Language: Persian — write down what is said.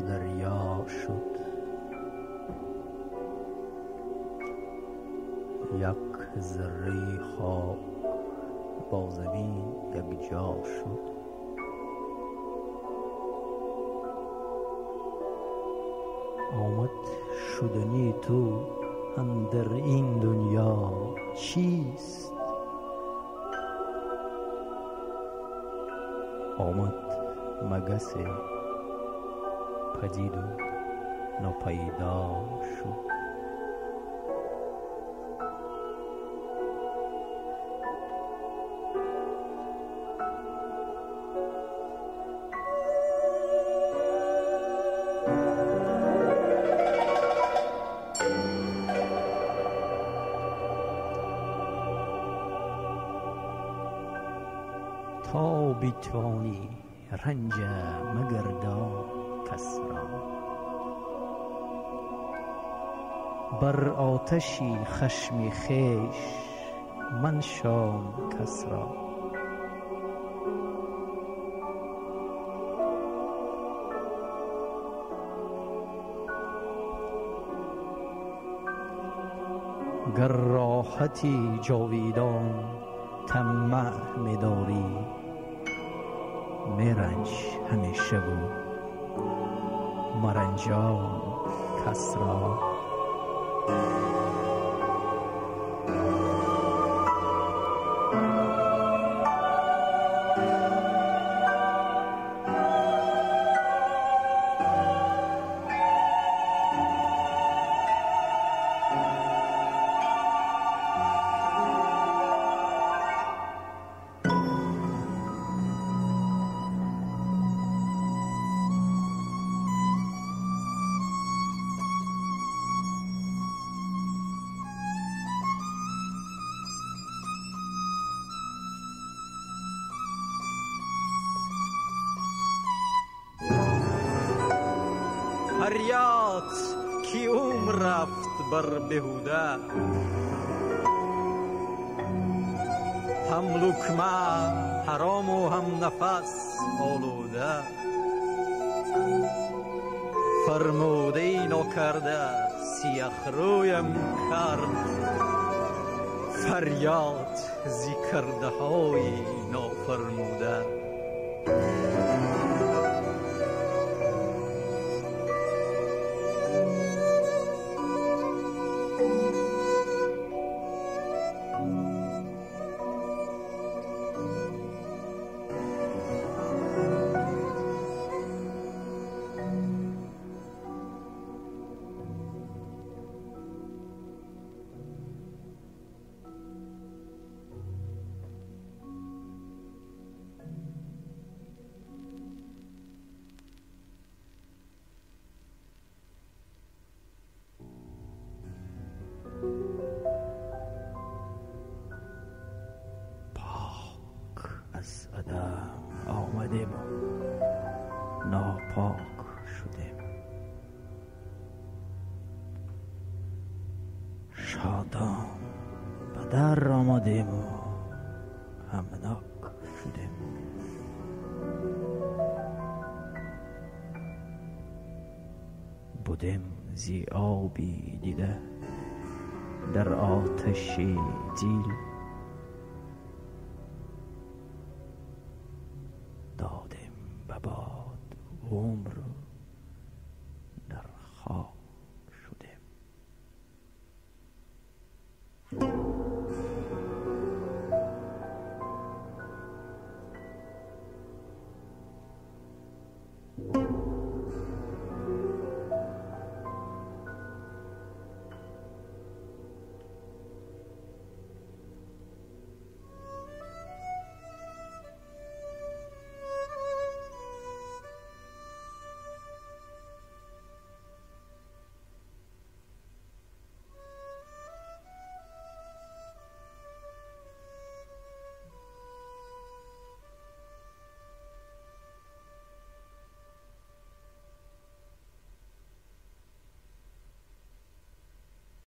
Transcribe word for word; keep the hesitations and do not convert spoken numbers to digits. ما دریا شد. یک ذره خاک با زمین یک جا شد. آمد شدنی تو اندر این دنیا چیست؟ آمد مگس پدید و ناپیدا شد. تا بیتوانی رنج مگردان کس را، بر آتشی خشم خیش منشان کس را. گر راحتی جاویدان طمع می‌داری، مرنج همیشه و مرنجان کس را. فریاد کی عمر رفت بر بهوده، هم لکمه حرام و هم نفس آلوده. فرموده نکرده سیخ رویم کرد، فریاد ذکرده های نافرموده. از آدم آمدیم و ناپاک شدیم، شادان به در آمدیم و همناک شدیم. بودیم زی آبی دیده در آتشی دیل، دادیم به باد عمر